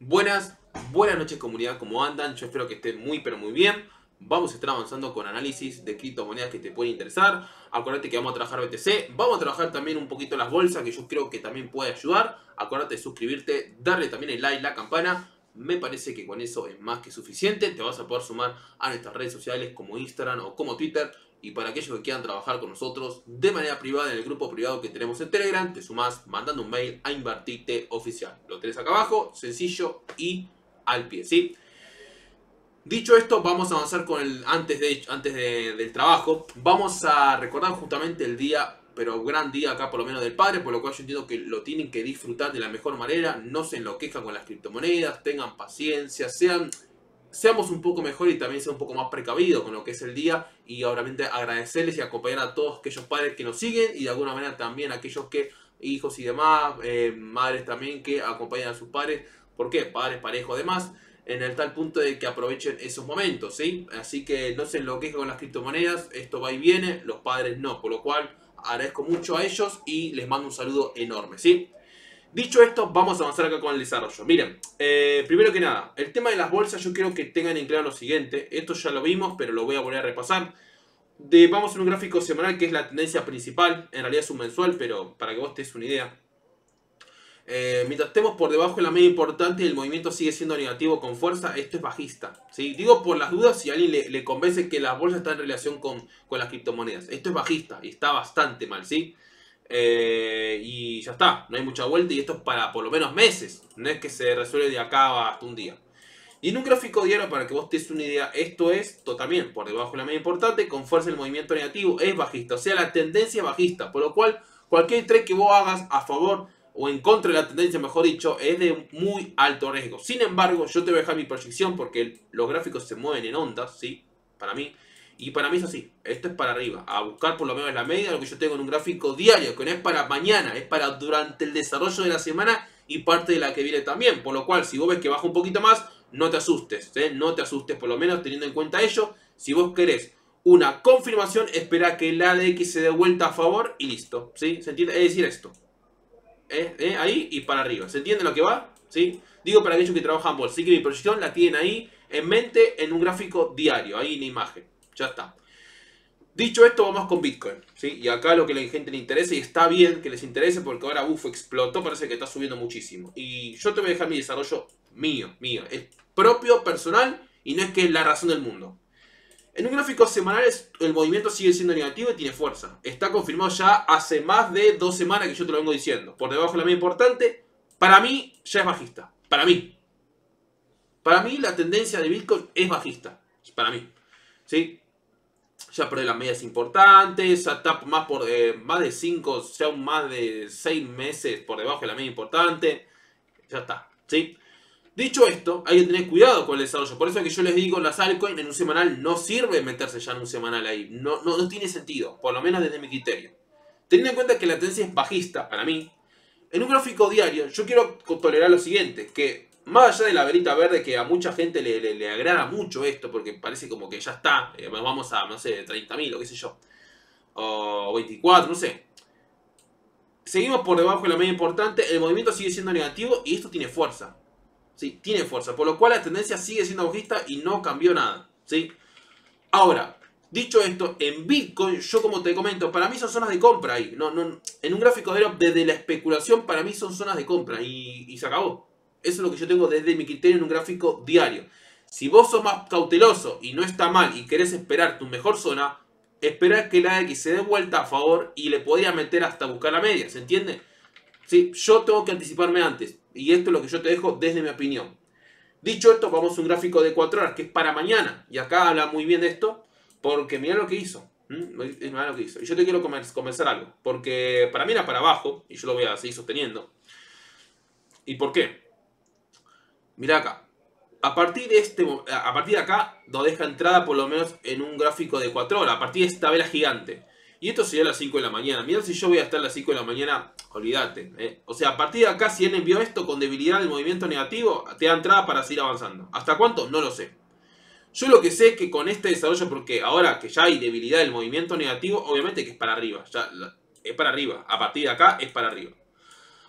Buenas noches comunidad, ¿cómo andan? Yo espero que estén muy pero muy bien. Vamos a estar avanzando con análisis de criptomonedas que te pueden interesar. Acuérdate que vamos a trabajar BTC, vamos a trabajar también un poquito las bolsas, que yo creo que también puede ayudar. Acuérdate de suscribirte, darle también el like, la campana. Me parece que con eso es más que suficiente. Te vas a poder sumar a nuestras redes sociales como Instagram o como Twitter. Y para aquellos que quieran trabajar con nosotros de manera privada en el grupo privado que tenemos en Telegram, te sumás mandando un mail a Invertirte oficial. Lo tenés acá abajo, sencillo y al pie, ¿sí? Dicho esto, vamos a avanzar con el antes del trabajo. Vamos a recordar justamente el día, pero gran día acá por lo menos del padre, por lo cual yo entiendo que lo tienen que disfrutar de la mejor manera. No se enloquezcan con las criptomonedas, tengan paciencia, seamos un poco mejor y también sea un poco más precavido con lo que es el día, y obviamente agradecerles y acompañar a todos aquellos padres que nos siguen y de alguna manera también aquellos que hijos y demás, madres también que acompañan a sus padres, ¿por qué? Padres, parejos, demás, en el tal punto de que aprovechen esos momentos, ¿sí? Así que no se enloquezcan con las criptomonedas, esto va y viene, los padres no, por lo cual agradezco mucho a ellos y les mando un saludo enorme, ¿sí? Dicho esto, vamos a avanzar acá con el desarrollo. Miren, primero que nada, el tema de las bolsas yo quiero que tengan en claro lo siguiente. Esto ya lo vimos, pero lo voy a volver a repasar. Vamos a un gráfico semanal que es la tendencia principal. En realidad es un mensual, pero para que vos te des una idea. Mientras estemos por debajo de la media importante, el movimiento sigue siendo negativo con fuerza. Esto es bajista, ¿sí? Digo por las dudas si a alguien le convence que las bolsas están en relación con las criptomonedas. Esto es bajista y está bastante mal, ¿sí? Y ya está, no hay mucha vuelta y esto es para por lo menos meses, no es que se resuelve de acá hasta un día. Y en un gráfico diario, para que vos te des una idea, esto es también por debajo de la media importante, con fuerza el movimiento negativo, es bajista, o sea la tendencia es bajista, por lo cual cualquier trade que vos hagas a favor o en contra de la tendencia, mejor dicho, es de muy alto riesgo. Sin embargo, yo te voy a dejar mi proyección porque los gráficos se mueven en ondas, ¿sí? Para mí. Y para mí es así, esto es para arriba, a buscar por lo menos la media, lo que yo tengo en un gráfico diario, que no es para mañana, es para durante el desarrollo de la semana y parte de la que viene también. Por lo cual, si vos ves que baja un poquito más, no te asustes, ¿eh? No te asustes, por lo menos teniendo en cuenta ello. Si vos querés una confirmación, espera que el ADX se dé vuelta a favor y listo, ¿sí? ¿Se entiende? Es decir, esto. Ahí y para arriba, ¿se entiende lo que va? ¿Sí? Digo para aquellos que trabajan bolsa, así que mi proyección la tienen ahí en mente en un gráfico diario, ahí en la imagen. Ya está. Dicho esto, vamos con Bitcoin, ¿sí? Y acá lo que a la gente le interesa, y está bien que les interese, porque ahora explotó, parece que está subiendo muchísimo. Y yo te voy a dejar mi desarrollo mío. Es propio, personal, y no es que es la razón del mundo. En un gráfico semanal el movimiento sigue siendo negativo y tiene fuerza. Está confirmado ya hace más de 2 semanas que yo te lo vengo diciendo. Por debajo de la media importante, para mí ya es bajista. Para mí. Para mí la tendencia de Bitcoin es bajista. Para mí. ¿Sí? Ya perdí las medias importantes, ya está más de 5, ya más de 6 meses por debajo de la media importante. Ya está, ¿sí? Dicho esto, hay que tener cuidado con el desarrollo. Por eso es que yo les digo, las altcoins en un semanal no sirve meterse ya en un semanal ahí. No tiene sentido, por lo menos desde mi criterio. Teniendo en cuenta que la tendencia es bajista para mí, en un gráfico diario yo quiero tolerar lo siguiente, que más allá de la velita verde, que a mucha gente le agrada mucho esto, porque parece como que ya está, vamos a, no sé, 30.000 o qué sé yo, o 24, no sé. Seguimos por debajo de la media importante, el movimiento sigue siendo negativo y esto tiene fuerza. ¿Sí? Tiene fuerza, por lo cual la tendencia sigue siendo bajista y no cambió nada, ¿sí? Ahora, dicho esto, en Bitcoin, yo como te comento, para mí son zonas de compra ahí. En un gráfico de desde la especulación, para mí son zonas de compra y se acabó. Eso es lo que yo tengo desde mi criterio en un gráfico diario. Si vos sos más cauteloso y no está mal y querés esperar tu mejor zona, esperá que la X se dé vuelta a favor y le podría meter hasta buscar la media, ¿se entiende? ¿Sí? Yo tengo que anticiparme antes y esto es lo que yo te dejo desde mi opinión. Dicho esto, vamos a un gráfico de 4 horas que es para mañana y acá habla muy bien de esto porque mirá lo que hizo. Mirá lo que hizo. Y yo te quiero comenzar algo porque para mí era para abajo y yo lo voy a seguir sosteniendo. ¿Y por qué? Mirá acá, a partir de acá nos deja entrada por lo menos en un gráfico de 4 horas, a partir de esta vela gigante. Y esto sería a las 5 de la mañana. Mirá si yo voy a estar a las 5 de la mañana, olvídate. O sea, a partir de acá, si él envió esto con debilidad del movimiento negativo, te da entrada para seguir avanzando. ¿Hasta cuánto? No lo sé. Yo lo que sé es que con este desarrollo, porque ahora que ya hay debilidad del movimiento negativo, obviamente que es para arriba. Es para arriba, a partir de acá es para arriba.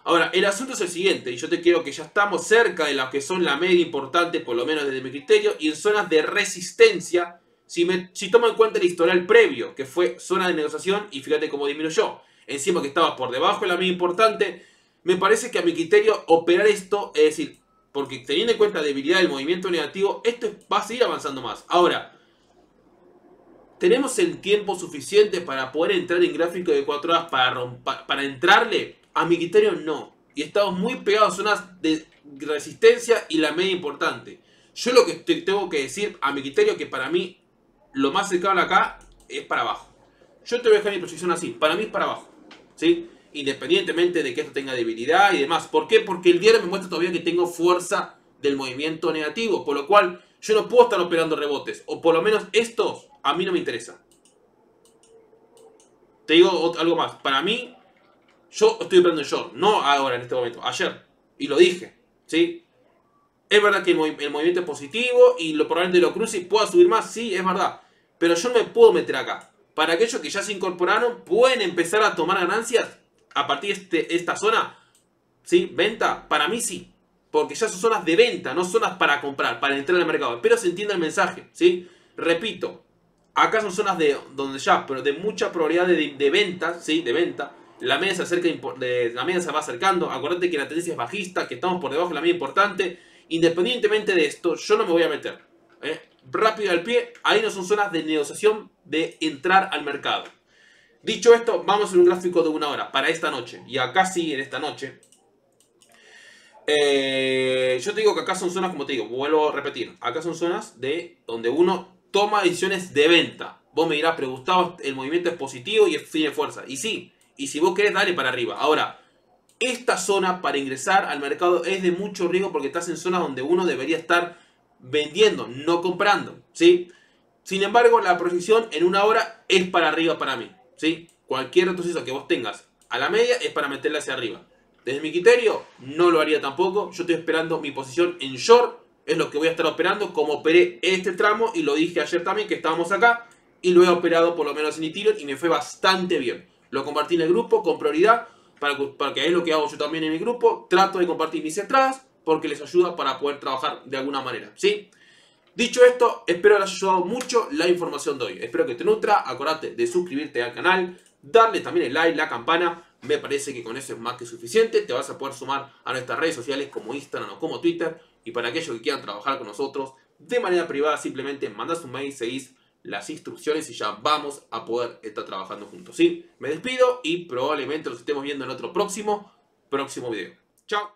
Ahora, el asunto es el siguiente, y yo te quiero que ya estamos cerca de lo que son la media importante, por lo menos desde mi criterio, y en zonas de resistencia, si tomo en cuenta el historial previo, que fue zona de negociación, y fíjate cómo disminuyó, encima que estaba por debajo de la media importante, me parece que a mi criterio operar esto, es decir, porque teniendo en cuenta la debilidad del movimiento negativo, esto va a seguir avanzando más. Ahora, ¿tenemos el tiempo suficiente para poder entrar en gráfico de 4 horas para entrarle? A mi criterio no, y estamos muy pegados a zonas de resistencia y la media importante. Yo lo que tengo que decir a mi criterio que para mí lo más cercano acá es para abajo. Yo te voy a dejar mi proyección así, para mí es para abajo, ¿sí? Independientemente de que esto tenga debilidad y demás. ¿Por qué? Porque el diario me muestra todavía que tengo fuerza del movimiento negativo, por lo cual yo no puedo estar operando rebotes, o por lo menos estos a mí no me interesa. Te digo algo más, para mí... yo estoy operando en short, no ahora en este momento, ayer, y lo dije, ¿sí? Es verdad que el movimiento es positivo y probablemente lo cruce y pueda subir más, sí, es verdad. Pero yo no me puedo meter acá. Para aquellos que ya se incorporaron, pueden empezar a tomar ganancias a partir de esta zona, ¿sí? Venta, para mí sí, porque ya son zonas de venta, no zonas para comprar, para entrar al mercado. Espero se entienda el mensaje, ¿sí? Repito, acá son zonas de donde ya, pero de mucha probabilidad de venta, ¿sí? De venta. La media se acerca, la media se va acercando. Acuérdate que la tendencia es bajista, que estamos por debajo de la media importante. Independientemente de esto, yo no me voy a meter. Rápido al pie, ahí no son zonas de negociación de entrar al mercado. Dicho esto, vamos a un gráfico de 1 hora para esta noche. Y acá sí, en esta noche. Yo te digo que acá son zonas, como te digo, vuelvo a repetir. Acá son zonas de donde uno toma decisiones de venta. Vos me dirás, pero Gustavo, el movimiento es positivo y tiene fuerza. Y sí. Y si vos querés, dale para arriba. Ahora, esta zona para ingresar al mercado es de mucho riesgo porque estás en zonas donde uno debería estar vendiendo, no comprando, ¿sí? Sin embargo, la proyección en 1 hora es para arriba para mí, ¿sí? Cualquier retroceso que vos tengas a la media es para meterla hacia arriba. Desde mi criterio, no lo haría tampoco. Yo estoy esperando mi posición en short. Es lo que voy a estar operando, como operé este tramo. Y lo dije ayer también, que estábamos acá. Y lo he operado por lo menos en Ethereum y me fue bastante bien. Lo compartí en el grupo con prioridad, porque es lo que hago yo también en mi grupo. Trato de compartir mis entradas porque les ayuda para poder trabajar de alguna manera, ¿sí? Dicho esto, espero que les haya ayudado mucho la información de hoy. Espero que te nutra. Acordate de suscribirte al canal, darle también el like, la campana. Me parece que con eso es más que suficiente. Te vas a poder sumar a nuestras redes sociales como Instagram o como Twitter. Y para aquellos que quieran trabajar con nosotros de manera privada, simplemente mandas un mail, seguís las instrucciones y ya vamos a poder estar trabajando juntos, ¿sí? Me despido y probablemente nos estemos viendo en otro próximo video. ¡Chao!